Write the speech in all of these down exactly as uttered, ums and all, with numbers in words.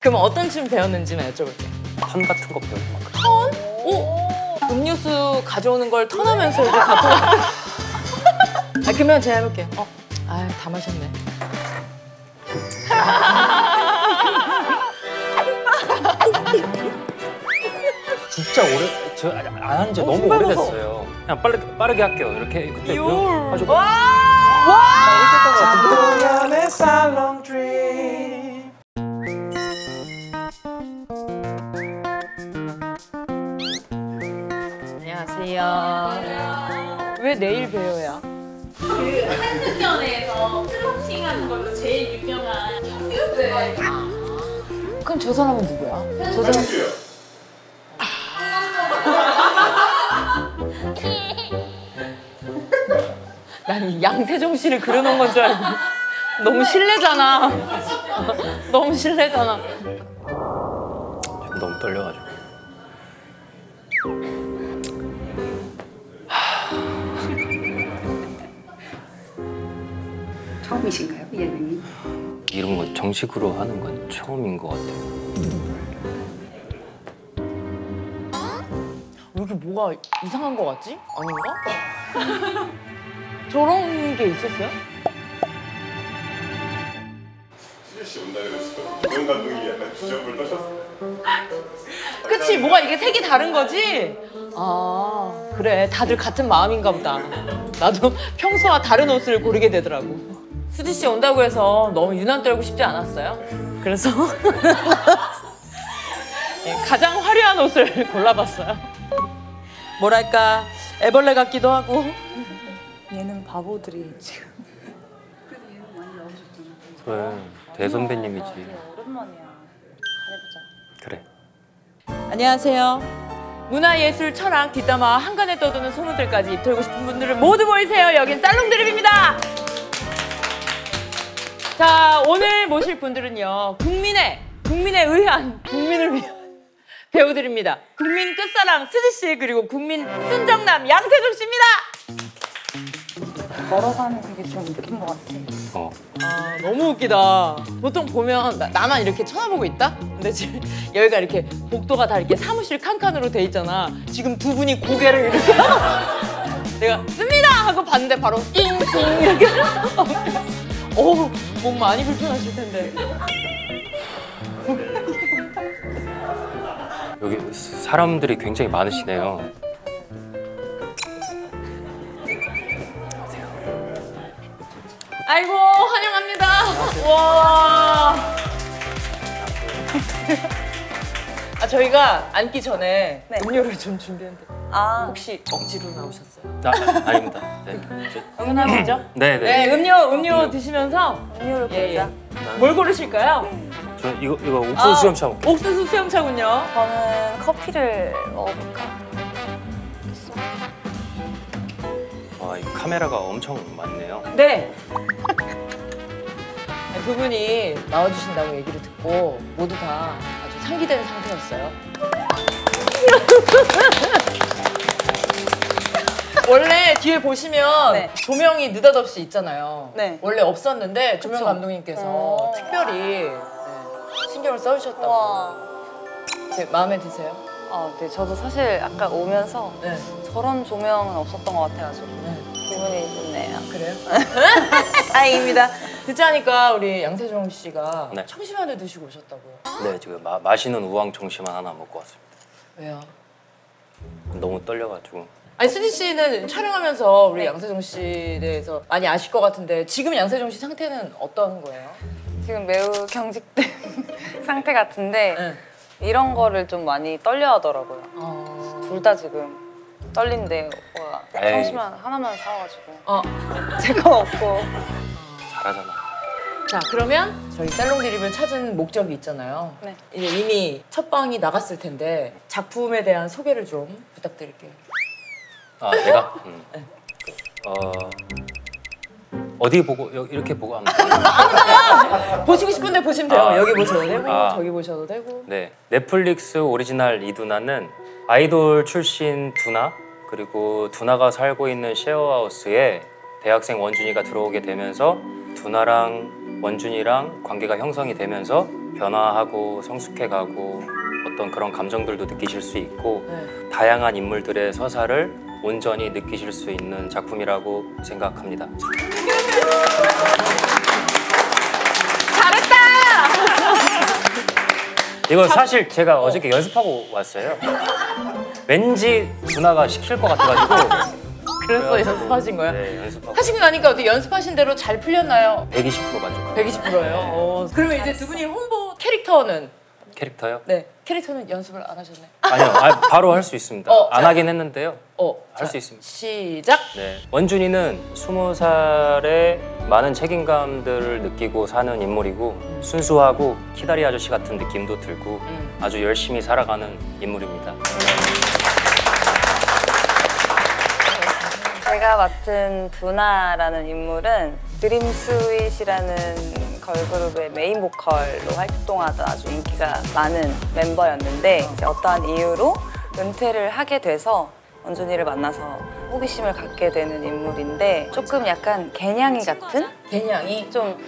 그럼 어떤 춤 배웠는지만 여쭤볼게요. 턴 같은 거 배우는 것 같아요. 턴? 오! 음료수 가져오는 걸 턴하면서 이렇게 갖고 아, 그러면 제가 해볼게요. 어. 아유, 다 마셨네. 진짜 오래... 저 안 한 지 너무 오래됐어요. 그냥 빠르, 빠르게 할게요. 이렇게 그때 배워가지고 와! 와! 이렇게 살롱드립. 안녕하세요. 왜 내일 배워요? 그 한승연에서 트로팅하는 걸로 제일 유명한 청교도예요. 그럼 저 사람은 누구야? 저 사람이요. 난 양세종 씨를 그려놓은 건 줄 알고 너무 실례잖아. 너무 실례잖아. 너무 떨려가지고. 처음이신가요, 예능이? 이런 거 정식으로 하는 건 처음인 것 같아요. 음. 여기 뭐가 이상한 거 같지? 아닌가? 저런 게 있었어요? 수지 씨 온다 그랬어요. 이건 감독이 약간 주접을 떠셨어요. 그치, 뭐가 이게 색이 다른 거지? 아, 그래. 다들 같은 마음인가 보다. 나도 평소와 다른 옷을 고르게 되더라고. 수지 씨 온다고 해서 너무 유난 떨고 싶지 않았어요. 그래서 가장 화려한 옷을 골라봤어요. 뭐랄까 애벌레 같기도 하고. 얘는 바보들이 지금. 그래도 얘는 많이 나오셨잖아. 그래, 대선배님이지. 오랜만이야. 잘해보자. 그래. 안녕하세요. 문화예술, 철학, 뒷담화와 한간에 떠도는 소문들까지 입 털고 싶은 분들은 모두 모이세요. 여긴 살롱드립입니다. 자, 오늘 모실 분들은요. 국민의, 국민에 의한, 국민을 위한 배우들입니다. 국민 끝사랑 수지 씨, 그리고 국민 순정남 양세종 씨입니다. 걸어가는 그게 좀 웃긴 것 같아. 어. 아, 너무 웃기다. 보통 보면 나, 나만 이렇게 쳐다보고 있다? 근데 지금 여기가 이렇게 복도가 다 이렇게 사무실 칸칸으로 돼 있잖아. 지금 두 분이 고개를 이렇게 내가 씁니다! 하고 봤는데 바로 띵띵 이렇게 어우, 몸 많이 불편하실 텐데. 여기 사람들이 굉장히 많으시네요. 아이고, 환영합니다. 와. 아, 저희가 앉기 전에 네. 음료를 좀 준비했는데. 아, 혹시 억지로 나오셨어요? 아, 아닙니다. 네. 응원하고 있죠? 네, 네. 네, 음료, 음료, 음료. 드시면서 음료를 고르자. 예, 예. 뭘 고르실까요? 저 이거, 이거 옥수수 아, 수염차 먹게요. 옥수수 수염차군요. 저는 커피를 먹어볼까? 와, 이 카메라가 엄청 많네요. 네! 두 분이 나와주신다고 얘기를 듣고 모두 다 아주 상기된 상태였어요. 원래 뒤에 보시면 네. 조명이 느닷없이 있잖아요. 네. 원래 없었는데 조명 그쵸? 감독님께서 어... 특별히 네, 신경을 써주셨다고. 와... 네, 마음에 드세요? 아, 네, 저도 사실 아까 오면서 네. 저런 조명은 없었던 것 같아가지고 네. 기분이 좋네요. 그래요? 다행입니다. 듣자니까 우리 양세종 씨가 네. 청심환을 드시고 오셨다고요? 네, 지금 마, 마시는 우황 청심환 하나 먹고 왔습니다. 왜요? 너무 떨려가지고. 아니, 수지 씨는 촬영하면서 우리 네. 양세종 씨에 대해서 많이 아실 것 같은데 지금 양세종 씨 상태는 어떤 거예요? 지금 매우 경직된 상태 같은데 네. 이런 거를 좀 많이 떨려하더라고요. 어... 둘 다 지금 떨린데 청심환 하나만 사와가지고 어. 제 거 없고 잘하잖아. 자, 그러면 저희 살롱드립을 찾은 목적이 있잖아요. 네. 이제 이미 첫 방이 나갔을 텐데 작품에 대한 소개를 좀 부탁드릴게요. 아, 내가? 음. 네. 어... 어디 보고, 여기 이렇게 보고 하면 돼요? 아무나! 보시고 싶은데 보시면 돼요. 아, 여기 보셔도 되고, 아, 저기 보셔도 되고. 네, 넷플릭스 오리지널 이두나는 아이돌 출신 두나, 그리고 두나가 살고 있는 셰어하우스에 대학생 원준이가 들어오게 되면서 두나랑 원준이랑 관계가 형성이 되면서 변화하고 성숙해가고 어떤 그런 감정들도 느끼실 수 있고 네. 다양한 인물들의 서사를 온전히 느끼실 수 있는 작품이라고 생각합니다. 잘했다! 이거 사실 제가 어저께 연습하고 왔어요. 왠지 누나가 시킬 것 같아가지고 그래서 연습하신 거예요? 네, 연습하고. 하시고 나니까 어떻게 연습하신 대로 잘 풀렸나요? 백이십 퍼센트 만족합니다. 백이십 퍼센트예요? 어, 그러면 이제 두 분이 홍보 캐릭터는? 캐릭터요? 네. 캐릭터는 연습을 안 하셨나요? 아니요. 아, 바로 할 수 있습니다. 어, 안 자, 하긴 했는데요. 어, 할 수 있습니다. 시작! 네. 원준이는 스무 살에 많은 책임감들을 느끼고 사는 인물이고 음. 순수하고 키다리 아저씨 같은 느낌도 들고 음. 아주 열심히 살아가는 인물입니다. 제가 맡은 두나라는 인물은 드림스윗이라는 걸그룹의 메인 보컬로 활동하던 아주 인기가 많은 멤버였는데 이제 어떠한 이유로 은퇴를 하게 돼서 원준이를 만나서 호기심을 갖게 되는 인물인데 조금 약간 개냥이 같은? 개냥이? 좀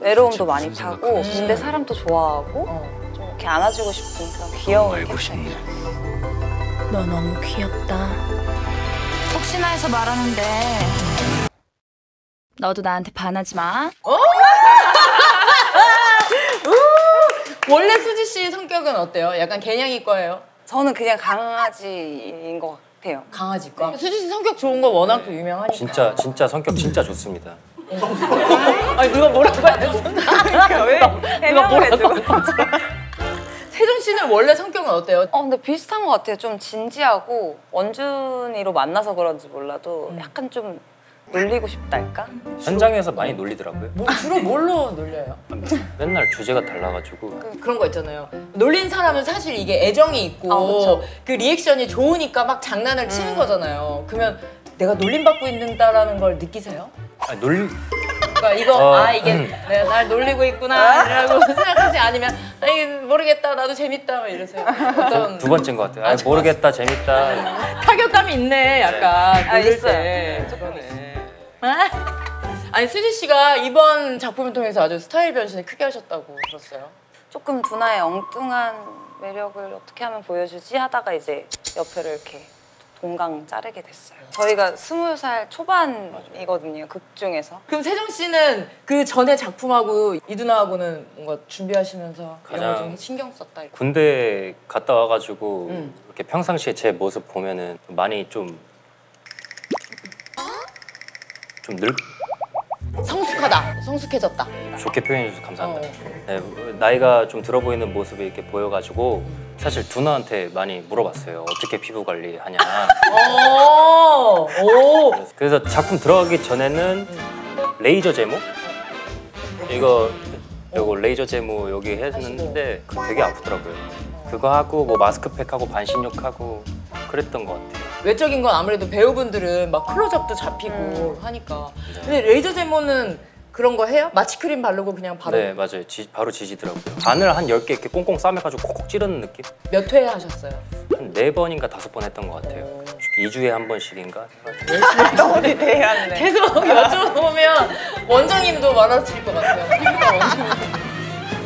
외로움도 많이 타고 근데 사람도 좋아하고 어. 좀 이렇게 안아주고 싶은 그런 귀여운 캐릭터입니다. 너 너무 귀엽다. 혹시나 해서 말하는데 너도 나한테 반하지 마. 원래 수지 씨 성격은 어때요? 약간 개냥이과예요? 저는 그냥 강아지인 것 같아요. 강아지과? 네. 수지 씨 성격 좋은 거 워낙 네. 유명하니까. 진짜 진짜 성격 진짜 좋습니다. 아니 누가 뭐라고 했어? 그러니까 왜? 누가 뭐라고 했어? 세종 씨는 원래 성격은 어때요? 어, 근데 비슷한 것 같아요. 좀 진지하고 원준이로 만나서 그런지 몰라도 음. 약간 좀 놀리고 싶달까? 현장에서 많이 놀리더라고요. 뭐, 주로 뭘로 놀려요? 맨날 주제가 달라가지고 그, 그런 거 있잖아요. 놀린 사람은 사실 이게 애정이 있고 아, 그쵸. 그 리액션이 좋으니까 막 장난을 치는 음. 거잖아요. 그러면 내가 놀림받고 있는다라는 걸 느끼세요? 아니, 놀리... 이거 어, 아 이게 음. 내가 날 놀리고 있구나 라고 생각하지 않으면 아니, 모르겠다 나도 재밌다 막 이러세요. 어떤... 두 번째인 것 같아요. 아, 아니, 모르겠다 재밌다 타격감이 있네 약간 네. 아, 있어요. 네, 조금 있어요. 아니 수지 씨가 이번 작품을 통해서 아주 스타일 변신을 크게 하셨다고 들었어요. 조금 두나의 엉뚱한 매력을 어떻게 하면 보여주지 하다가 이제 옆에를 이렇게 공강 자르게 됐어요. 저희가 스무 살 초반이거든요, 극 중에서. 그럼 세정 씨는 그 전에 작품하고 이두나하고는 뭔가 준비하시면서 영화 좀 신경 썼다. 이렇게. 군대 갔다 와가지고 음. 이렇게 평상시에 제 모습 보면은 많이 좀 좀 늙. 성숙하다, 성숙해졌다. 좋게 표현해줘서 감사합니다. 어. 네, 나이가 좀 들어 보이는 모습이 이렇게 보여가지고 사실 두나한테 많이 물어봤어요. 어떻게 피부 관리하냐. 오! 오! 그래서 작품 들어가기 전에는 레이저 제모? 이거 요거 레이저 제모 여기 했는데 되게 아프더라고요. 그거 하고 뭐 마스크팩하고 반신욕하고 그랬던 것 같아요. 외적인 건 아무래도 배우분들은 막 클로즈업도 잡히고 음. 하니까. 근데 레이저 제모는 그런 거 해요? 마취크림 바르고 그냥 바로? 네, 맞아요. 지, 바로 지지더라고요. 반을 한 열 개 이렇게 꽁꽁 싸매가지고 콕콕 찌르는 느낌? 몇 회 하셨어요? 한 네 번인가 다섯 번 했던 것 같아요. 어... 이 주에 한 번씩인가? 열심히 해야네. 계속 여쭤보면 원장님도 많아질 것 같아요.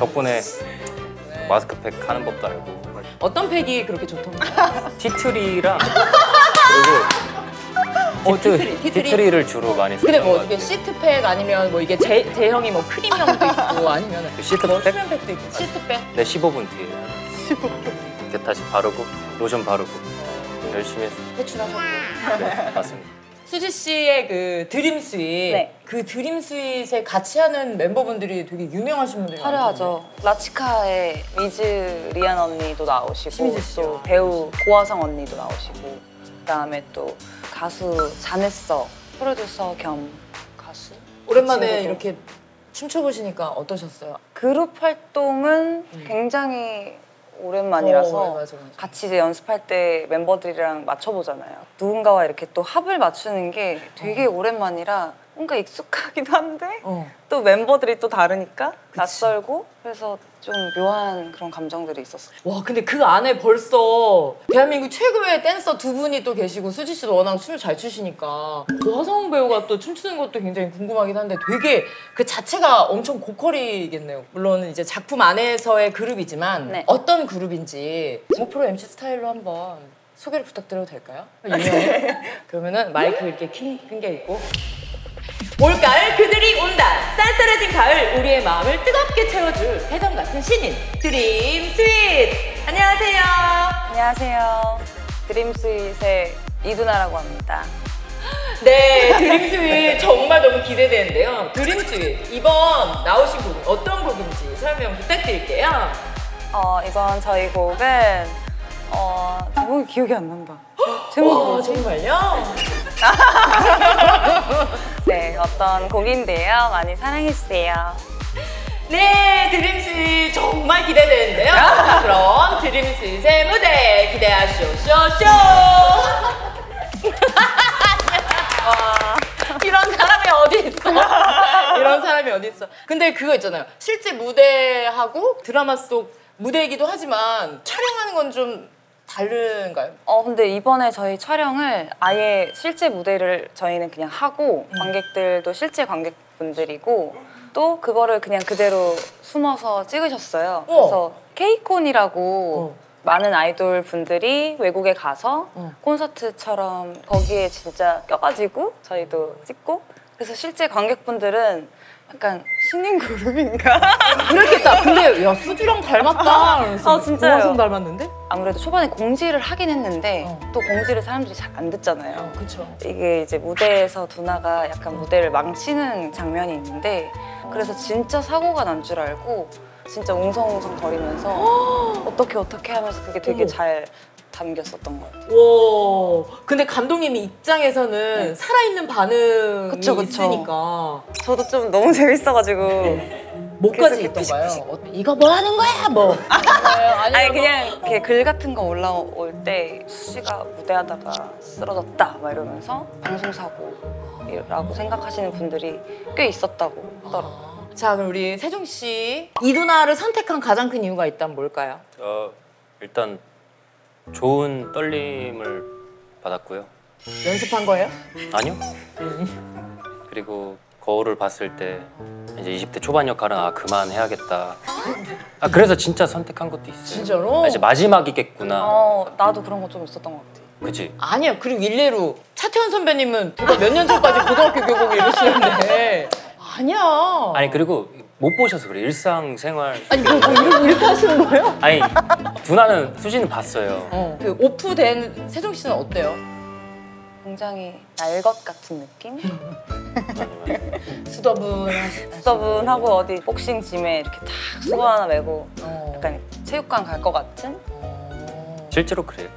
덕분에 네. 마스크팩 하는 법도 알고. 어떤 팩이 그렇게 좋던가요? 티트리랑 그리고 어, 티트리, 티트리. 티트리를 주로 많이 쓰는 근데 뭐 어떻게 시트팩 아니면 뭐 이게 제, 제형이 뭐 크림형도 있고 아니면 그 시트팩? 뭐 수면팩도 있고 시트팩? 네, 십오 분 뒤에 십오 분 이렇게 다시 바르고 로션 바르고 열심히 했어요. 배추나셨고 네, 맞습니다. 수지 씨의 그 드림스윗 네. 그 드림스윗에 같이 하는 member분들이 되게 유명하신 분들이 많아요. 화려하죠. 라치카의 미즈 리안 언니도 나오시고 또 배우 고 아성 언니도 나오시고 그다음에 또 가수 자네서 프로듀서 겸 가수 오랜만에 그 이렇게 춤춰보시니까 어떠셨어요? 그룹 활동은 음. 굉장히 오랜만이라서 오, 맞아, 맞아. 같이 이제 연습할 때 멤버들이랑 맞춰보잖아요. 누군가와 이렇게 또 합을 맞추는 게 되게 오랜만이라 뭔가 익숙하기도 한데 어. 또 멤버들이 또 다르니까 그치. 낯설고 그래서 좀 묘한 그런 감정들이 있었어요. 와 근데 그 안에 벌써 대한민국 최고의 댄서 두 분이 또 계시고 수지 씨도 워낙 춤을 잘 추시니까 고아성 배우가 또 춤추는 것도 굉장히 궁금하긴 한데 되게 그 자체가 엄청 고퀄이겠네요. 물론 이제 작품 안에서의 그룹이지만 네. 어떤 그룹인지 목표로 엠씨 스타일로 한번 소개를 부탁드려도 될까요? 유명해. 그러면은 마이크 이렇게 큰 게 있고 올가을 그들이 온다! 쌀쌀해진 가을, 우리의 마음을 뜨겁게 채워줄 해전 같은 신인 드림스윗! 안녕하세요! 안녕하세요. 드림스윗의 이두나라고 합니다. 네, 드림스윗 정말 너무 기대되는데요. 드림스윗, 이번 나오신 곡은 어떤 곡인지 설명 부탁드릴게요. 어, 이번 저희 곡은 어... 제목이 기억이 안 난다. 제목이 정말요? 네, 어떤 곡인데요. 많이 사랑해주세요. 네, 드림스윗 정말 기대되는데요. 그럼 드림스윗의 무대 기대하쇼쇼쇼! 이런 사람이 어디 있어? 이런 사람이 어디 있어? 근데 그거 있잖아요. 실제 무대하고 드라마 속 무대이기도 하지만 촬영하는 건 좀 다른가요? 어 근데 이번에 저희 촬영을 아예 실제 무대를 저희는 그냥 하고 관객들도 실제 관객분들이고 또 그거를 그냥 그대로 숨어서 찍으셨어요. 어. 그래서 케이콘이라고 어. 많은 아이돌 분들이 외국에 가서 어. 콘서트처럼 거기에 진짜 껴가지고 저희도 찍고 그래서 실제 관객분들은 약간 신인 그룹인가? 그랬겠다. 근데 야 수지랑 닮았다. 아 진짜요? 고아성 닮았는데? 아무래도 초반에 공지를 하긴 했는데 어. 또 공지를 사람들이 잘 안 듣잖아요. 어, 그렇죠. 이게 이제 무대에서 두나가 약간 무대를 망치는 장면이 있는데 그래서 진짜 사고가 난 줄 알고 진짜 웅성웅성 거리면서 어. 어떻게 어떻게 하면서 그게 되게 어. 잘 담겼었던 것 같아요. 오, 근데 감독님이 입장에서는 네. 살아있는 반응이 그쵸, 그쵸. 있으니까 저도 좀 너무 재밌어가지고 뭐까지 했던가요? 이거 뭐 하는 거야? 뭐 아니, 아니 그냥 이렇게 글 같은 거 올라올 때 수지가 무대하다가 쓰러졌다 막 이러면서 방송사고라고 생각하시는 분들이 꽤 있었다고 하더라고요. 아. 자 그럼 우리 세종 씨 이두나를 선택한 가장 큰 이유가 있다면 뭘까요? 어, 일단 좋은 떨림을 받았고요. 연습한 거예요? 아니요. 그리고 거울을 봤을 때 이제 이십 대 초반 역할은 아 그만해야겠다. 아 그래서 진짜 선택한 것도 있어요. 진짜로? 아, 이제 마지막이겠구나. 어, 나도 그런 거 좀 있었던 것 같아. 그치? 아니야. 그리고 일례로 차태현 선배님은 몇 년 전까지 고등학교 교복을 입으시는데 아니야. 아니 그리고 못 보셔서 그래. 일상생활. 아니 뭐, 뭐 이렇게, 이렇게 하시는 거예요? 아니 두나는 수지는 봤어요. 어. 그 오프된 세종 씨는 어때요? 굉장히 날것 같은 느낌? 수더분 수더분하고 어디 복싱 짐에 이렇게 탁 수건 하나 메고 어. 약간 체육관 갈 것 같은? 어. 실제로 그래요.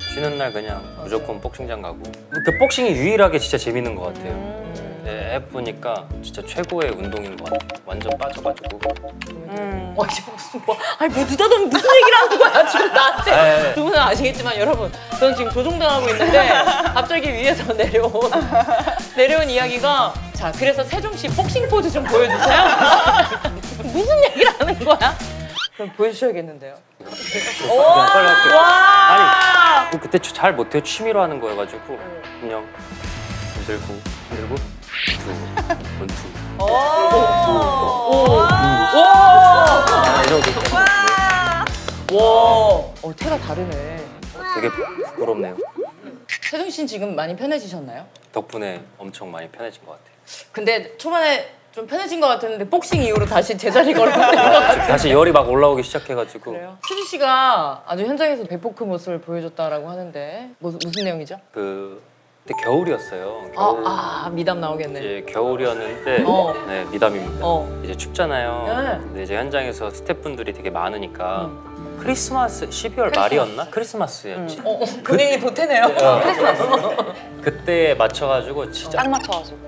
쉬는 날 그냥 맞아. 무조건 복싱장 가고 그 복싱이 유일하게 진짜 재밌는 것 같아요. 음. 네, 예쁘니까 진짜 최고의 운동인 것 같아. 완전 빠져가지고. 음. 아, 이게 무슨 뭐, 아니 뭐 느닷없이 무슨 얘기를 하는 거야 지금 나한테. 네. 두 분은 아시겠지만 여러분, 저는 지금 조종당하고 있는데 갑자기 위에서 내려온 내려온 이야기가 자 그래서 세종 씨 복싱 포즈 좀 보여주세요. 무슨 얘기를 하는 거야? 그럼 보여주셔야겠는데요. 와. 와. 아니 그때 잘 못해요. 취미로 하는 거여가지고 그냥 들고 들고. 원투 오! 오! 오! 와! 어, 태가 다르네. 되게 부끄럽네요. 세종 씨는 지금 많이 편해지셨나요? 덕분에 엄청 많이 편해진 것 같아요. 근데 초반에 좀 편해진 것 같았는데 복싱 이후로 다시 제자리 걸어온 것 같아요. 다시 열이 막 올라오기 시작해가지고. 그래요? 수지 씨가 아주 현장에서 대포크 모습을 보여줬다라고 하는데 뭐, 무슨 내용이죠? 그... 그때 겨울이었어요. 겨울. 아, 아 미담 나오겠네. 이제 겨울이었는데 어. 네 미담입니다. 어. 이제 춥잖아요. 네. 근데 이제 현장에서 스태프분들이 되게 많으니까 음. 크리스마스 십이월 크리스마스. 말이었나? 크리스마스였지. 음. 어, 어, 본인이 그... 보태네요. 어. 크리스마스. 그때에 맞춰가지고 진짜 딱 맞춰가지고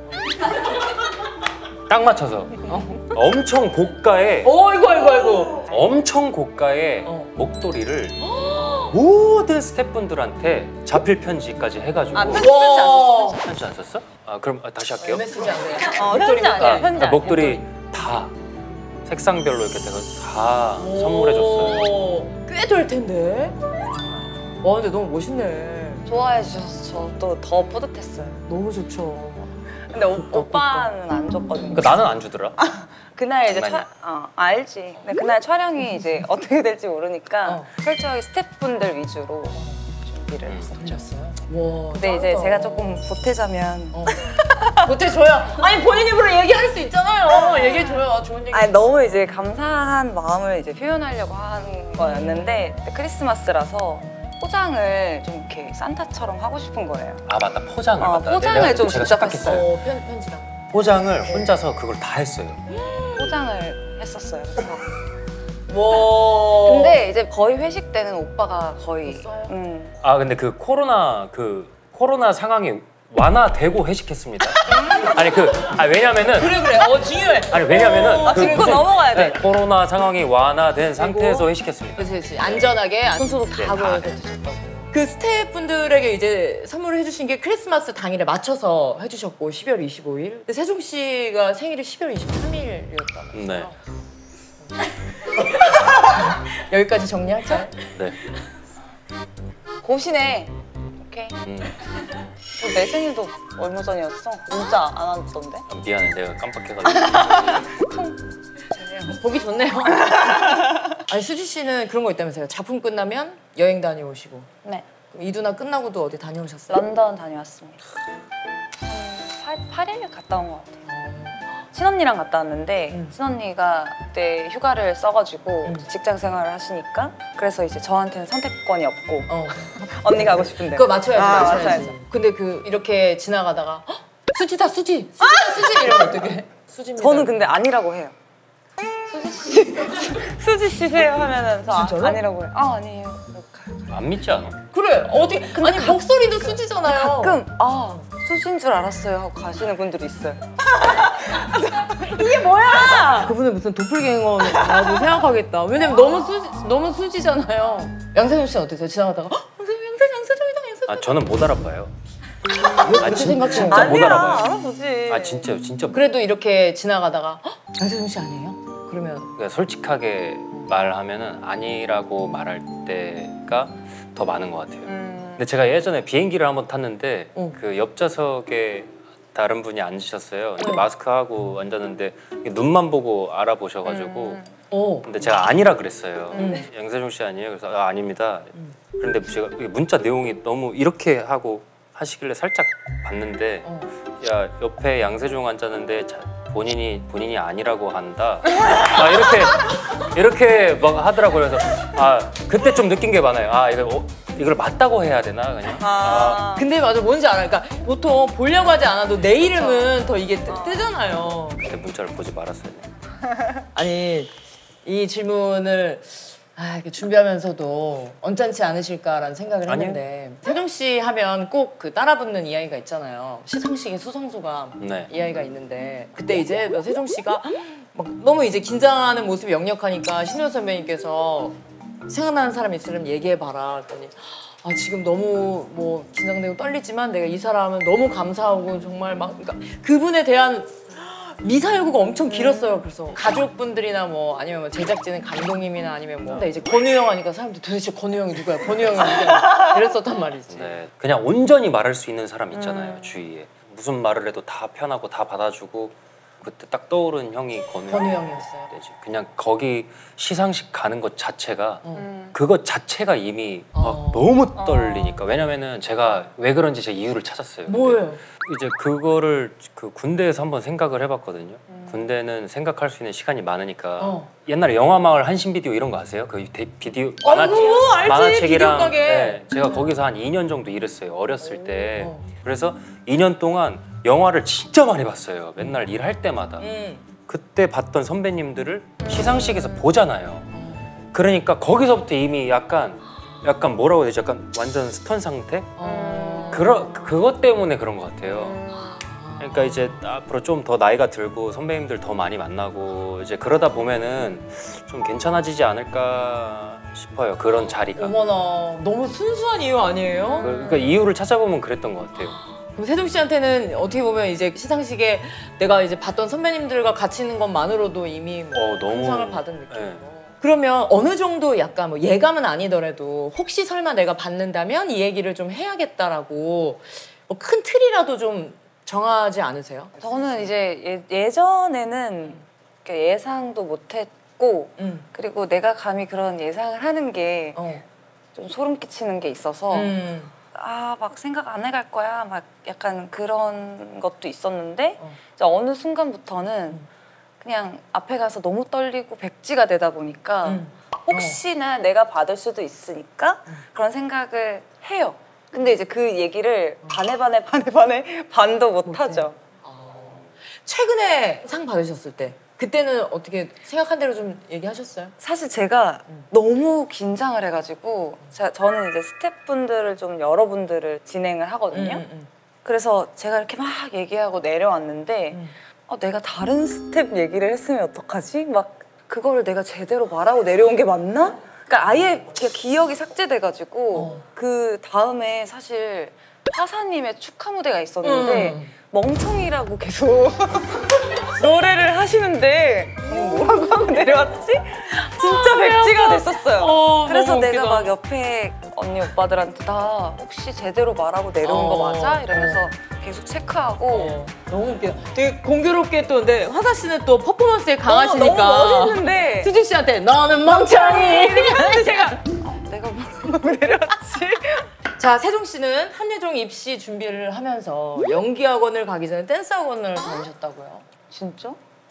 딱 맞춰서 어. 엄청 고가에. 어이구 아이고 아이고. 엄청 고가에 어. 목도리를. 모든 스태프분들한테 자필 편지까지 해가지고. 아, 편지 안 썼어? 편지 안 썼어? 아, 그럼 다시 할게요. 엠에스지 안 돼요. 어, 편지 안 돼요. 편지. 목도리 다 색상별로 이렇게 제가 다 선물해줬어요. 꽤 될 텐데. 와, 근데 너무 멋있네. 좋아해 주셔서 저 더 뿌듯했어요. 너무 좋죠. 근데 오, 오빠는 안 줬거든요. 그러니까 나는 안 주더라. 아, 그날 이제 차, 어, 알지. 근데 그날 촬영이 이제 어떻게 될지 모르니까 어. 철저하게 스태프분들 위주로 준비를 했었죠. 와, 근데 짱이다. 이제 제가 조금 보태자면 어. 보태줘요? 아니 본인 입으로 얘기할 수 있잖아요. 얘기해줘요. 좋은 얘기. 아니 너무 이제 감사한 마음을 이제 표현하려고 한 거였는데 크리스마스라서 포장을 좀 이렇게 산타처럼 하고 싶은 거예요. 아 맞다, 포장을. 아, 맞다. 포장을 좀 직접 했어요. 어, 편, 편지랑. 포장을 네. 혼자서 그걸 다 했어요. 포장을 했었어요. 와. 근데 이제 거의 회식 때는 오빠가 거의. 음. 아 근데 그 코로나 그 코로나 상황이 완화되고 회식했습니다. 아니 그 아, 왜냐면은 그래 그래 어 중요해. 아니 왜냐면은 그 짚고 넘어가야 돼. 네, 코로나 상황이 완화된 상태에서 회식했습니다. 그치 그치 안전하게 손소독 다 하고 해주셨다고. 그 스태프분들에게 이제 선물을 해주신 게 크리스마스 당일에 맞춰서 해주셨고 십이월 이십오일. 근데 세종 씨가 생일이 십이월 이십삼일이었다면서요? 네. 여기까지 정리할까요? 네. 고시네. 오케이. 음. 내 생일도 얼마 전이었어? 문자 안 왔던데? 아, 미안해, 내가 깜빡해가지고. 통. 보기 좋네요. 아니 수지 씨는 그런 거 있다면서요? 작품 끝나면 여행 다녀오시고. 네. 그럼 이두나 끝나고도 어디 다녀오셨어요? 런던 다녀왔습니다. 한 팔 일 갔다 온 것 같아요. 친언니랑 갔다 왔는데 음. 친언니가 그때 휴가를 써가지고 음. 직장 생활을 하시니까 그래서 이제 저한테는 선택권이 없고 어. 언니가 하고 싶은데 그거 맞춰야지. 아, 맞춰야지. 맞춰야지. 근데 그 이렇게 지나가다가 헉! 수지다 수지! 수지다 아! 수지! 이러면 어떡해? 수지입니다. 저는 근데 아니라고 해요. 수지 씨 수지 씨세요 하면은 저 진짜로? 아니라고 해요. 아 아니에요. 안 믿지 않아? 그래 어떻게 근데 아니 가, 목소리도 가, 수지잖아요. 가끔 아 수지인 줄 알았어요 하고 가시는 분들이 있어요. 이게 뭐야? 그분은 무슨 도플갱어라고 생각하겠다. 왜냐면 너무 수지 너무 수지잖아요. 양세형 씨는 어떠세요? 지나가다가 아 저는 못 알아봐요. 아 진짜, 진짜 못 알아봐요. 알아보지. 아 진짜요, 진짜. 그래도 이렇게 지나가다가 양세형 씨 아니에요? 그러면 그러니까 솔직하게 말하면은 아니라고 말할 때가 더 많은 것 같아요. 음... 근데 제가 예전에 비행기를 한번 탔는데 음. 그 옆좌석에 다른 분이 앉으셨어요. 근데 음. 마스크 하고 앉았는데 눈만 보고 알아보셔가지고. 음. 오. 근데 제가 아니라 그랬어요. 음. 양세종 씨 아니에요? 그래서 아, 아닙니다. 음. 그런데 제가 문자 내용이 너무 이렇게 하고 하시길래 살짝 봤는데 어. 야 옆에 양세종 앉았는데 자, 본인이 본인이 아니라고 한다. 아, 이렇게 이렇게 막 하더라고요. 그래서 아 그때 좀 느낀 게 많아요. 아 이거 어, 이걸 맞다고 해야 되나 그냥. 아. 아. 근데 맞아 뭔지 알아. 그러니까 보통 보려고 하지 않아도 내 이름은 더 이게 뜨, 뜨잖아요. 그때 문자를 보지 말았어요. 아니. 이 질문을 아, 이렇게 준비하면서도 언짢지 않으실까라는 생각을 아니요. 했는데 세종 씨 하면 꼭 그 따라붙는 이야기가 있잖아요. 시상식의 수상소감 네. 이야기가 있는데 그때 이제 세종 씨가 막 너무 이제 긴장하는 모습이 역력하니까 신우 선배님께서 생각나는 사람 있으면 얘기해봐라 했더니 아 지금 너무 뭐 긴장되고 떨리지만 내가 이 사람은 너무 감사하고 정말 막 그러니까 그분에 대한 미사여구가 엄청 길었어요. 그래서 가족분들이나 뭐 아니면 뭐 제작진은 감독님이나 아니면 뭐 근데 이제 권우 형 하니까 사람들이 도대체 권우 형이 누구야? 권우 형이 누구야? 그랬었단 말이지. 네, 그냥 온전히 말할 수 있는 사람 있잖아요. 음. 주위에 무슨 말을 해도 다 편하고 다 받아주고 그때 딱 떠오른 형이 권우, 권우 형이었어요. 그냥 거기 시상식 가는 것 자체가 음. 그것 자체가 이미 어. 막 너무 떨리니까 어. 왜냐면은 제가 왜 그런지 제 이유를 찾았어요. 뭐예요? 이제 그거를 그 군대에서 한번 생각을 해봤거든요. 음. 군대는 생각할 수 있는 시간이 많으니까 어. 옛날에 영화마을 한신비디오 이런 거 아세요? 그 데, 비디오 만화, 만화책이랑 네, 제가 거기서 한 이 년 정도 일했어요. 어렸을 오. 때 어. 그래서 이 년 동안 영화를 진짜 많이 봤어요. 맨날 일할 때마다 음. 그때 봤던 선배님들을 음. 시상식에서 보잖아요. 음. 그러니까 거기서부터 이미 약간 약간 뭐라고 해야 되지? 약간 완전 스턴 상태? 어. 그러, 그것 때문에 그런 것 같아요. 그러니까 이제 앞으로 좀 더 나이가 들고 선배님들 더 많이 만나고 이제 그러다 보면은 좀 괜찮아지지 않을까 싶어요. 그런 자리가. 어머나, 너무 순수한 이유 아니에요? 그러니까 이유를 찾아보면 그랬던 것 같아요. 그럼 세종 씨한테는 어떻게 보면 이제 시상식에 내가 이제 봤던 선배님들과 같이 있는 것만으로도 이미 뭐 어, 너무... 상을 받은 느낌이에요. 네. 그러면 어느 정도 약간 뭐 예감은 아니더라도 혹시 설마 내가 받는다면 이 얘기를 좀 해야겠다라고 뭐 큰 틀이라도 좀 정하지 않으세요? 저는 이제 예, 예전에는 예상도 못했고 음. 그리고 내가 감히 그런 예상을 하는 게 좀 어. 소름 끼치는 게 있어서 음. 아, 막 생각 안 해갈 거야 막 약간 그런 것도 있었는데 어. 이제 어느 순간부터는 음. 그냥 앞에 가서 너무 떨리고 백지가 되다 보니까 음. 혹시나 어. 내가 받을 수도 있으니까 음. 그런 생각을 해요. 근데 이제 그 얘기를 어. 반에 반에 반에 반에 반도 못하죠. 어. 최근에 상 받으셨을 때 그때는 어떻게 생각한 대로 좀 얘기하셨어요? 사실 제가 음. 너무 긴장을 해가지고 제가, 저는 이제 스태프분들을 좀 여러분들을 진행을 하거든요. 음, 음. 그래서 제가 이렇게 막 얘기하고 내려왔는데 음. 아, 내가 다른 스텝 얘기를 했으면 어떡하지? 막 그거를 내가 제대로 말하고 내려온 게 맞나? 그러니까 아예 기억이 삭제돼가지고 어. 그 다음에 사실 화사님의 축하 무대가 있었는데 음. 멍청이라고 계속 노래를 하시는데 뭐라고 하고 내려왔지? 진짜 아, 백지가 됐었어요. 어, 그래서 내가 웃기다. 막 옆에 언니 오빠들한테 다 혹시 제대로 말하고 내려온 어, 거 맞아? 이러면서 어. 계속 체크하고 어, 너무 웃겨. 되게 공교롭게 또 근데 화사 씨는 또 퍼포먼스에 강하시니까 너무, 너무 멋있는데 수지 씨한테 너는 멍청이! 이러면서 제가 어, 내가 뭐라고 내려왔지? 자, 세종 씨는 한예종 입시 준비를 하면서 연기학원을 가기 전에 댄스학원을 다니셨다고요? 진짜?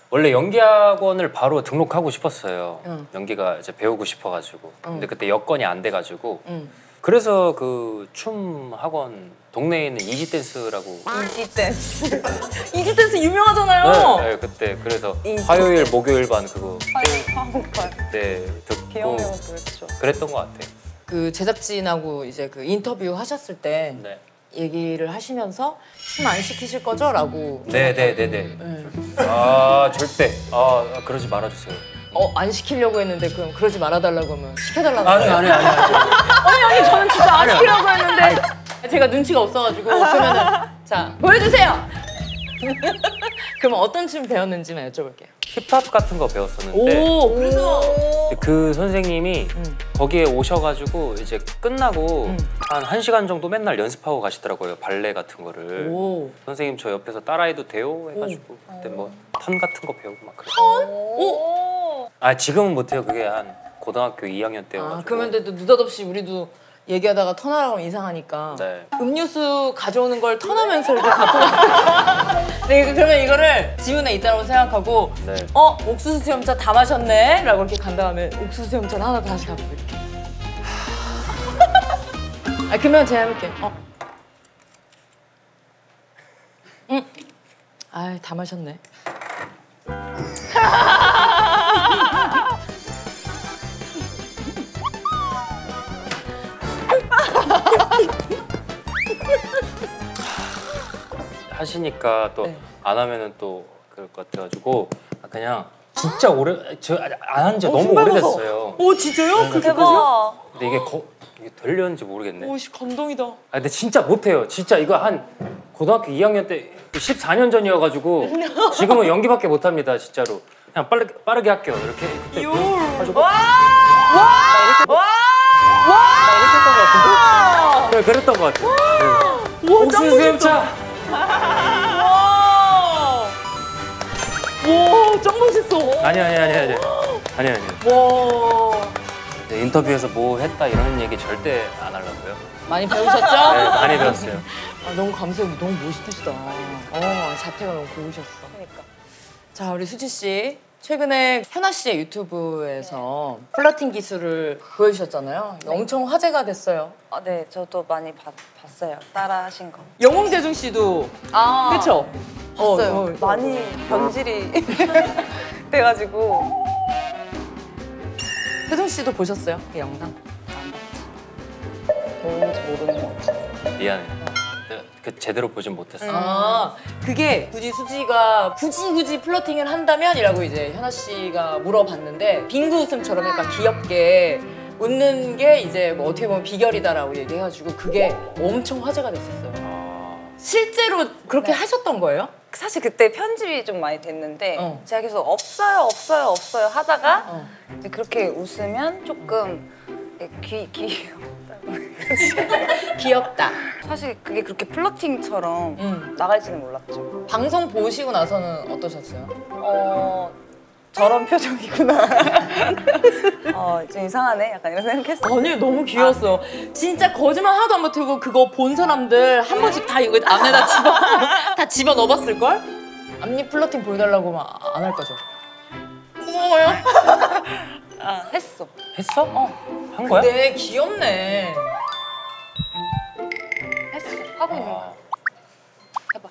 원래 연기학원을 바로 등록하고 싶었어요. 응. 연기가 이제 배우고 싶어가지고. 응. 근데 그때 여건이 안 돼가지고. 응. 그래서 그 춤 학원 동네에 있는 이지 댄스라고. 이지 댄스. 이지 댄스 유명하잖아요. 네, 네, 그때 그래서 화요일 댄스. 목요일 반 그거. 화요일 화목 반. 그때 듣고. 귀여우면 그랬죠. 그랬던 것 같아. 그 제작진하고 이제 그 인터뷰 하셨을 때. 네. 얘기를 하시면서 춤 안 시키실 거죠? 라고. 네네네네. 네, 네. 아, 절대. 아, 그러지 말아주세요. 어, 안 시키려고 했는데 그럼 그러지 말아달라고 하면 시켜달라고. 아니, 아니, 아니. 아니, 아니, 저는 진짜 안 시키려고 했는데 아니. 제가 눈치가 없어가지고. 그러면은, 자, 보여주세요! 그럼 어떤 춤 배웠는지만 여쭤볼게요. 힙합 같은 거 배웠었는데. 오, 그래서. 그 선생님이 음. 거기에 오셔가지고 이제 끝나고 음. 한 한 시간 정도 맨날 연습하고 가시더라고요. 발레 같은 거를. 오. 선생님 저 옆에서 따라해도 돼요? 해가지고 오. 그때 뭐 턴 같은 거 배우고 막 그랬어요. 턴? 오. 아, 지금은 못해요. 그게 한 고등학교 이 학년 때여가지고. 아, 그러면 또 느닷없이 우리도 얘기하다가 턴하라고 하면 이상하니까. 네. 음료수 가져오는 걸 턴하면서 이렇게 갖고 가요. 네, 그러면 이거를 지문에 있다고 생각하고 네. 어? 옥수수 수염차 다 마셨네? 라고 이렇게 간 다음에 옥수수 수염차 하나 다시 갖고 이렇게. 아, 그러면 제가 해볼게. 어. 음. 아이, 다 마셨네. 하시니까 또 안 네. 하면은 또 그럴 것 같아가지고 그냥 진짜 오래 저 안 한 지 너무 오래됐어요. 오, 진짜요? 그때까지요? 근데 이게 거, 이게 되려는지 모르겠네. 오씨 감동이다. 아, 근데 진짜 못해요. 진짜 이거 한 고등학교 이 학년 때 십사 년 전이어가지고 지금은 연기밖에 못합니다. 진짜로 그냥 빠르게 빠르게 할게요. 이렇게 그때 와와와 와! 와! 네, 그랬던 것 같아요. 네. 옥수수 수염차. 와, 와, 짱 멋있어. 아니 아니 아니 아니 아니 아니. 와. 네, 인터뷰에서 뭐 했다 이런 얘기 절대 안 하려고요. 많이 배우셨죠? 네, 많이 배웠어요. 아, 너무 감사해요. 너무 멋있으시다. 어, 자태가 너무 고우셨어. 그러니까. 자, 우리 수지 씨. 최근에 현아 씨의 유튜브에서 네. 플러팅 기술을 보여주셨잖아요. 네. 엄청 화제가 됐어요. 아, 네, 저도 많이 바, 봤어요. 따라 하신 거. 영웅재중 씨도, 아, 그쵸? 봤어요. 어, 어, 많이 어. 변질이 돼가지고. 재중 씨도 보셨어요? 그 영상? 안 봤지. 뭔지 모르는 거 같아. 미안해. 그 제대로 보진 못했어요. 아, 그게 굳이 수지가 굳이 굳이 플러팅을 한다면? 이라고 이제 현아 씨가 물어봤는데 빙구 웃음처럼 약간 귀엽게 웃는 게 이제 뭐 어떻게 보면 비결이다라고 얘기해가지고 그게 엄청 화제가 됐었어요. 아... 실제로 그렇게 네. 하셨던 거예요? 사실 그때 편집이 좀 많이 됐는데 어. 제가 계속 없어요, 없어요, 없어요 하다가 어. 그렇게 웃으면 조금 귀, 귀엽다고 귀엽다. 사실 그게 그렇게 플러팅처럼 음. 나갈지는 몰랐죠. 방송 보시고 나서는 어떠셨어요? 어... 저런 표정이구나. 어, 좀 이상하네. 약간 이런 생각했어. 아니, 너무 귀여웠어. 아. 진짜 거짓말 하나도 안 붙이고 그거 본 사람들 한 번씩 다 이거 안에다 집어, 다 집어 넣어봤을걸? 앞니 플러팅 보여달라고 막 안 할 거죠? 고마워요. 아, 했어. 했어? 어. 한 거야? 근데 귀엽네. 했어. 하고 있는 거야. 해봐.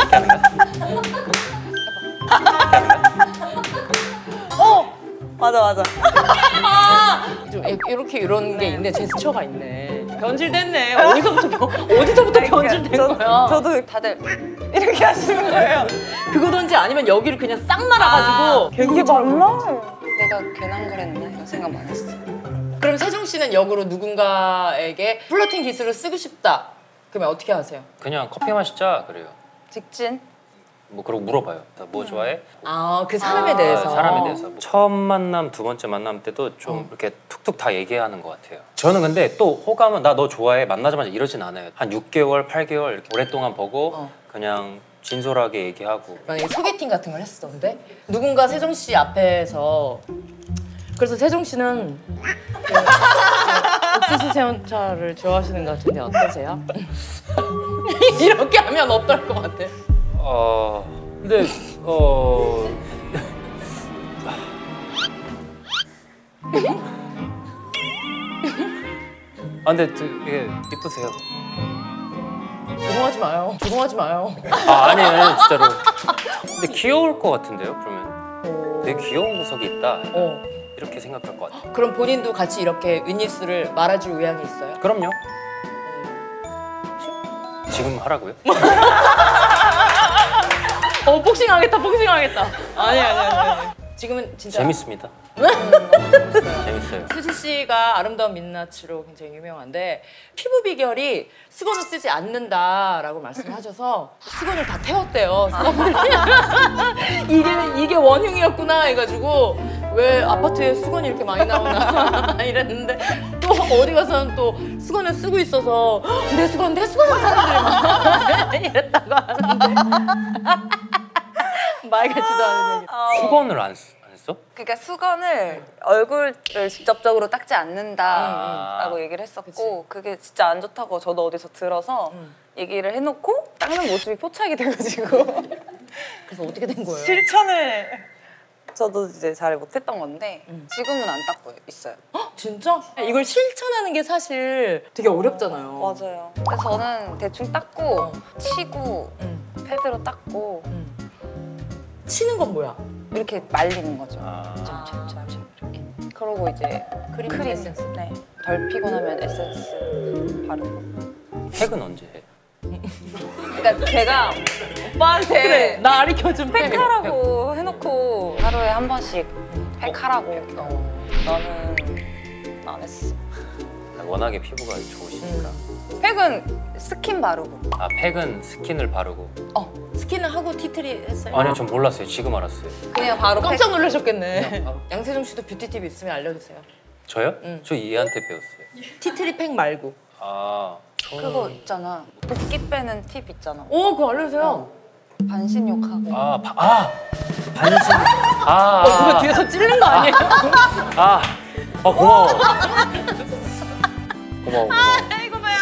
이렇게 하는 거야? 해봐. 어! 맞아 맞아. 좀 이렇게 이런 게 있네. 제스처가 있네. 변질됐네. 어디서부터 어디서부터 변질된 저, 거야? 저도 다들 이렇게 하시는 거예요. 그거든지 아니면 여기를 그냥 싹 말아가지고. 아, 이게 말라? 내가 괜한 그랬나 이런 생각 많이 했어. 그럼 세종 씨는 역으로 누군가에게 플러팅 기술을 쓰고 싶다. 그러면 어떻게 하세요? 그냥 커피 마시자 그래요. 직진. 뭐 그러고 물어봐요. 뭐 좋아해? 아, 그 사람에 아, 대해서? 사람에 대해서. 뭐 처음 만남, 두 번째 만남 때도 좀 음. 이렇게 툭툭 다 얘기하는 것 같아요. 저는 근데 또 호감은 나 너 좋아해, 만나자마자 이러진 않아요. 한 육 개월, 팔 개월 이렇게 오랫동안 보고 어. 그냥 진솔하게 얘기하고. 만약에 소개팅 같은 걸 했었는데 누군가 세종 씨 앞에서 그래서 세종 씨는 옥수수 세운차를 좋아하시는 것 같은데 어떠세요? 이렇게 하면 어떨 것 같아? 어... 근데... 어... 아 근데 되게 이쁘세요. 조롱하지 마요. 조롱하지 마요. 아 아니 아니 진짜로. 근데 귀여울 것 같은데요 그러면? 되게 귀여운 구석이 있다. 어. 이렇게 생각할 것 같아요. 그럼 본인도 같이 이렇게 윗입술을 말아줄 의향이 있어요? 그럼요. 지금 하라고요? 어, 복싱하겠다, 복싱하겠다. 아니, 아니, 아니. 지금은 진짜 재밌습니다. 재밌어요. 수지 씨가 아름다운 민낯으로 굉장히 유명한데 피부 비결이 수건을 쓰지 않는다라고 말씀하셔서 수건을 다 태웠대요. 이게, 이게 원흉이었구나 해가지고 왜 아파트에 수건이 이렇게 많이 나오나 이랬는데 또 어디 가서는 또 수건을 쓰고 있어서 내 수건, 내 수건을 사람들이 막 이랬다고 하는데 말 같지도 않은 얘기. 수건을 안 쓰. 그러니까 수건을 얼굴을 직접적으로 닦지 않는다라고 아 얘기를 했었고 그치. 그게 진짜 안 좋다고 저도 어디서 들어서 음. 얘기를 해놓고 닦는 모습이 포착이 돼가지고 그래서 어떻게 된 거예요? 실천을 저도 이제 잘 못했던 건데 음. 지금은 안 닦고 있어요. 헉, 진짜? 이걸 실천하는 게 사실 되게 어렵잖아요. 어, 맞아요. 그래서 저는 대충 닦고 어. 치고 음. 패드로 닦고 음. 치는 건 뭐야? 이렇게 말리는 거죠. 아 이렇게. 그러고 이제 크림, 크림. 에센스. 네. 덜 피곤하면 에센스 바르고. 팩은 언제 해? 그러니까 제가 오빠한테 그래, 나 아리켜준 팩 하라고 해놓고 하루에 한 번씩 팩 하라고. 어. 나는 안 했어. 워낙에 피부가 좋으시니까. 음. 팩은 스킨 바르고. 아 팩은 스킨을 바르고. 어 스킨을 하고 티트리 했어요? 아니요 전 몰랐어요. 지금 알았어요. 그냥 바로 깜짝 놀라셨겠네. 바로. 양세종 씨도 뷰티팁 있으면 알려주세요. 저요? 응. 저 얘한테 배웠어요. 티트리 팩 말고. 아 저... 그거 있잖아. 붓기 빼는 팁 있잖아. 오 그거 알려주세요. 어. 반신욕하고. 아, 바, 아 반신. 아. 어, 그거 뒤에서 찔린 거 아니에요? 아. 아 고마워. 고마워, 고마워. 아, 이거 봐요.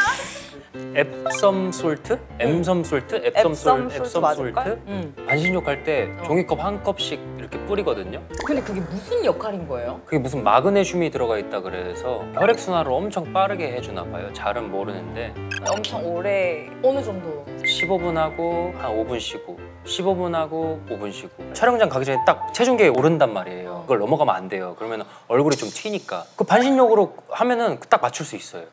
앱섬 솔트? 엠섬 솔트? 앱섬 솔트? 앱섬 솔트? 응. 반신욕할 때 어. 종이컵 한 컵씩 이렇게 뿌리거든요. 근데 그게 무슨 역할인 거예요? 그게 무슨 마그네슘이 들어가 있다 그래서 혈액순환을 엄청 빠르게 해주나 봐요. 잘은 모르는데. 엄청 오래. 어느 정도? 십오 분 하고 한 오 분 쉬고. 십오 분 하고 오 분 쉬고. 촬영장 가기 전에 딱 체중계에 오른단 말이에요. 그걸 넘어가면 안 돼요. 그러면 얼굴이 좀 튀니까. 그 반신욕으로 하면은 딱 맞출 수 있어요.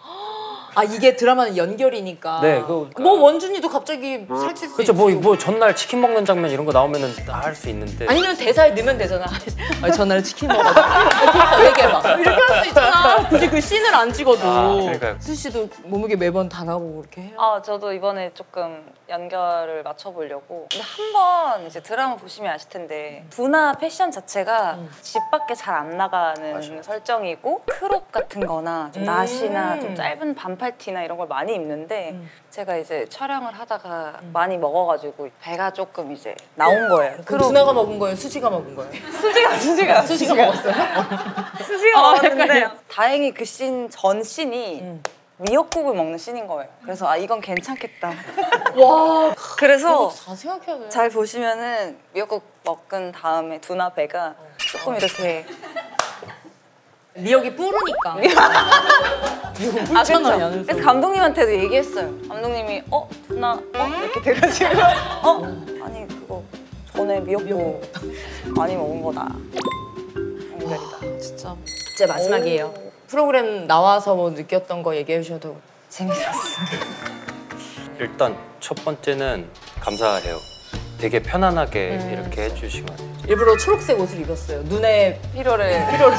아 이게 드라마는 연결이니까. 네, 그, 뭐 원준이도 갑자기 살찔 수 그렇죠, 있고. 그렇죠. 뭐, 뭐 전날 치킨 먹는 장면 이런 거 나오면은 다 할 수 있는데. 아니면 대사에 넣으면 되잖아. 아니, 전날 치킨 먹어. 얘기해봐. 이렇게 할 수 있잖아. 굳이 그 씬을 안 찍어도. 아, 그러니까요. 수씨도 몸무게 매번 다 나오고 그렇게 해요? 아, 저도 이번에 조금 연결을 맞춰보려고. 근데 한번 이제 드라마 보시면 아실 텐데 두나 패션 자체가 음. 집 밖에 잘 안 나가는 맞아요. 설정이고 크롭 같은 거나 좀 음. 나시나 좀 짧은 반팔티나 이런 걸 많이 입는데 음. 제가 이제 촬영을 하다가 음. 많이 먹어가지고 배가 조금 이제 나온 거예요. 그럼 두나가 먹은 거예요? 수지가 먹은 거예요? 수지가, 수지가. 수지가 먹었어요? 수지가 먹었는데 다행히 그 씬, 전 씬이 음. 미역국을 먹는 씬인 거예요. 그래서 아 이건 괜찮겠다. 와. 그래서 다 생각해야 돼. 잘 보시면은 미역국 먹은 다음에 두나 배가 어. 조금 어. 이렇게 미역이 뿌르니까. 미역은 뿌르잖아요. 아, 그래서 감독님한테도 얘기했어요. 감독님이 어 두나 어 이렇게 돼가지고 어 아니 그거 전에 미역국 많이 먹은 거다. 연결이다. 진짜. 진짜 마지막이에요. 오. 프로그램 나와서 뭐 느꼈던 거 얘기해 주셔도 재밌었어요. 일단 첫 번째는 감사해요. 되게 편안하게 음. 이렇게 해주시고 일부러 초록색 옷을 입었어요. 눈에 피로를 피로를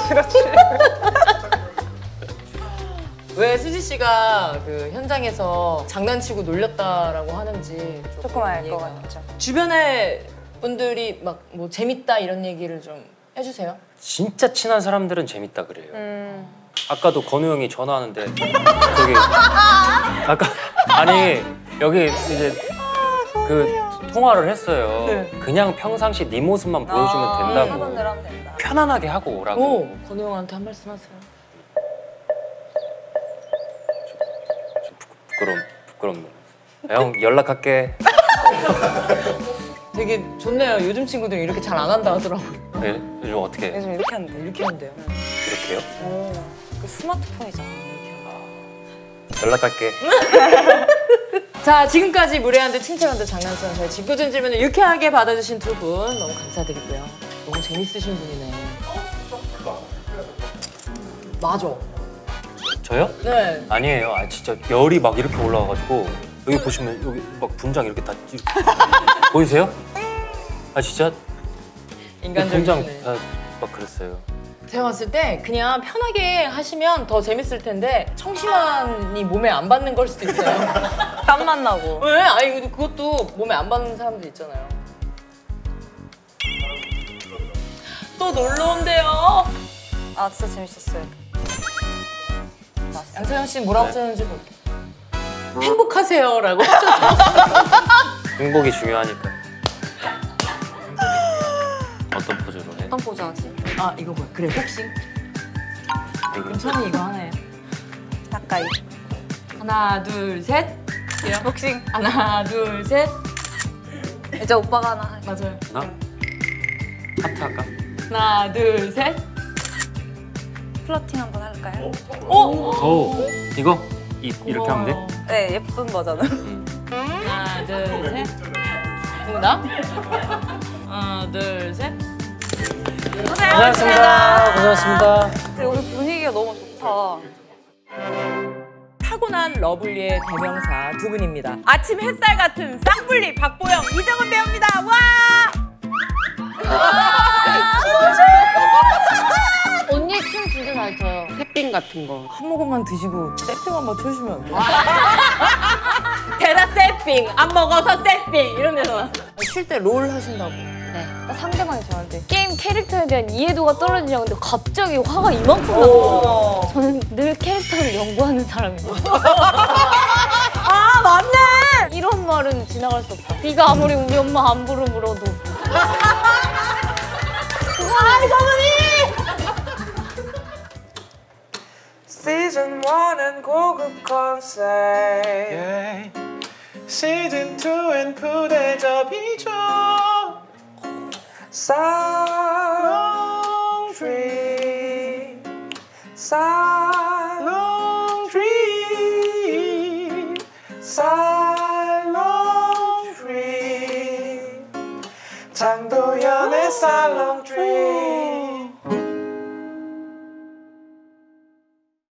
왜 수지 씨가 그 현장에서 장난치고 놀렸다라고 하는지 조금 알 것 같죠. 주변에 분들이 막 뭐 재밌다 이런 얘기를 좀 해주세요. 진짜 친한 사람들은 재밌다 그래요. 음. 아까도 건우 형이 전화하는데 저기 아까 아니 여기 이제 아, 그 통화를 했어요. 네. 그냥 평상시 네 모습만 보여주면 아, 된다고. 된다. 편안하게 하고 오라고. 오, 건우 형한테 한 말씀 하세요. 저, 저 부끄럼 부끄럼. 형 연락할게. 되게 좋네요. 요즘 친구들이 이렇게 잘 안 한다 하더라고요. 네? 요즘 어떻게 해요? 요즘 이렇게 한대요. 이렇게 한대요. 응. 이렇게요? 오, 그 스마트폰이잖아. 이렇게. 연락할게. 자, 지금까지 무례한데 침착한데 장난치는 저의 짓궂은 질문을 유쾌하게 받아주신 두 분 너무 감사드리고요. 너무 재밌으신 분이네. 맞아. 저요? 네. 아니에요. 아, 진짜 열이 막 이렇게 올라와가지고 여기 보시면 여기 막 분장 이렇게 다 보이세요? 아 진짜? 인간적이네. 아, 막 그랬어요. 제가 봤을 때 그냥 편하게 하시면 더 재밌을 텐데 청심환이 몸에 안 받는 걸 수도 있어요. 땀만 나고. 왜? 아니 그것도 몸에 안 받는 사람들 있잖아요. 또 놀러 온대요. 아 진짜 재밌었어요. 양세형 씨 뭐라고 쓰는지 네. 볼게요. 행복하세요 라고 행복이 중요하니까. 어떤 포즈로 해? 어떤 포즈 하지? 아 이거 뭐야? 그래 복싱? 괜찮이 이거 하네. 가까이 하나 둘 셋 이런 복싱 하나 둘 셋 이제 오빠가 하나 해. 맞아요. 하나? 하트 할까? 하나 둘 셋 플러팅 한번 할까요? 오! 오! 오! 이거? 이, 이렇게 하면 돼? 네, 예쁜 버전으로. 하나, 둘, 셋. 누구나? 하나, 둘, 셋. 고생하셨습니다. 고생하셨습니다. 근데 우리 분위기가 너무 좋다. 타고난 러블리의 대명사 두 분입니다. 아침 햇살 같은 쌍블리 박보영, 이정은 배우입니다. 와! 와! 언니 춤 진짜 잘 춰요. 햇빙 같은 거. 한 모금만 드시고 세핑만 맞춰주시면 안 돼요? 대라 세핑! 안 먹어서 세핑! 이러면서 쉴 때 롤 하신다고? 네. 상대방이 저한테 게임 캐릭터에 대한 이해도가 떨어지냐고 근데 갑자기 화가 이만큼 나고 저는 늘 캐릭터를 연구하는 사람이에요. 아 맞네! 이런 말은 지나갈 수 없다. 네가 아무리 우리 엄마 안 부르 물어도 아이 어머니! 시즌 원은 고급 컨셉 yeah. 시즌 투엔 부대접이죠 살롱드립 살롱드립 살롱드립 장도연의 살롱드립